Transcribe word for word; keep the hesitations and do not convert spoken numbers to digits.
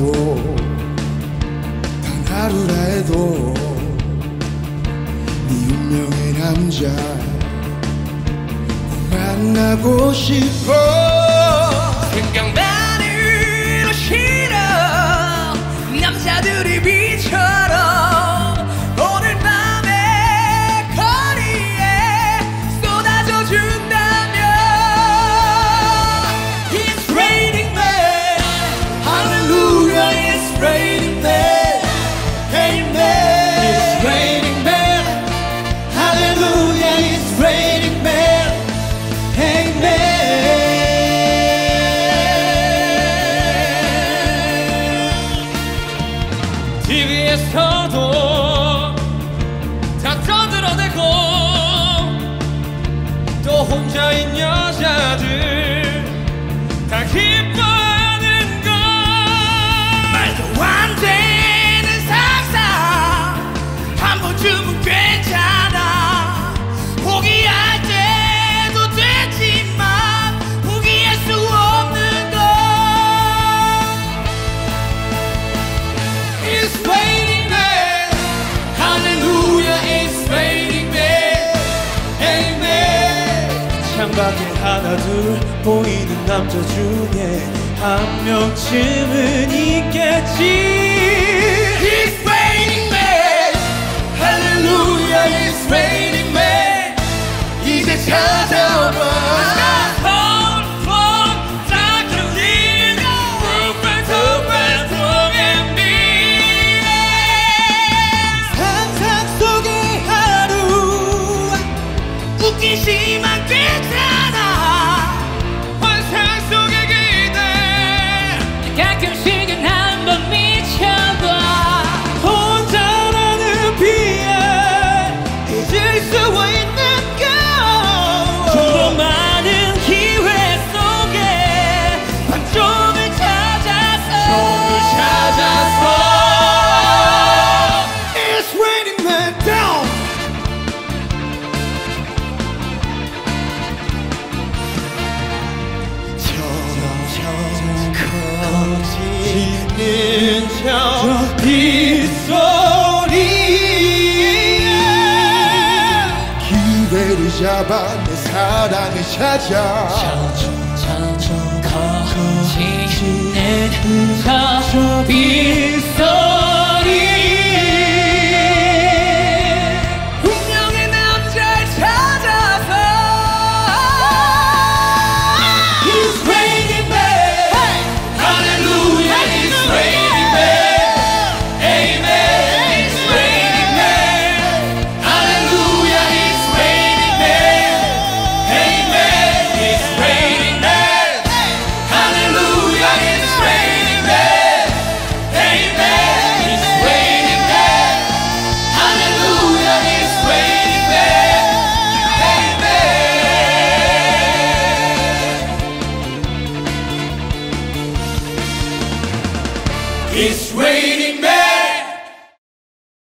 해도 단 하루라 해도 네 운명의 남자 꼭 만나고 싶어. 생각만으로 싫어. 남자들이 비처럼 오늘 밤에 거리에 쏟아져준다면 It's raining men, Hallelujah, it's raining men, Amen. It's raining men, Hallelujah, it's raining men, Amen. 티비에서도 다 떠들어대고 또 혼자인 여자들 다 기뻐하는 걸 말도 안 되는 상상 한 번쯤은 괜찮아. 포기할 때도 되지만 포기할 수 없는 걸 It's way 창밖에 하나 둘 보이는 남자 중에 한 명쯤은 있겠지. It's raining man, Hallelujah, it's raining man. 이제 찾아와. 웃기지만 괜찮아. 환상 속의 그대 가끔씩은 한번 미쳐봐. 혼자라는 비에 잊을 수 있는 걸 더 많은 기회 속에 반쪽을 찾아서, 찾아서. It's raining men down. 거짓는 저 빗소리 기회를 잡아 내 사랑을 찾아 거짓는 저 빗소리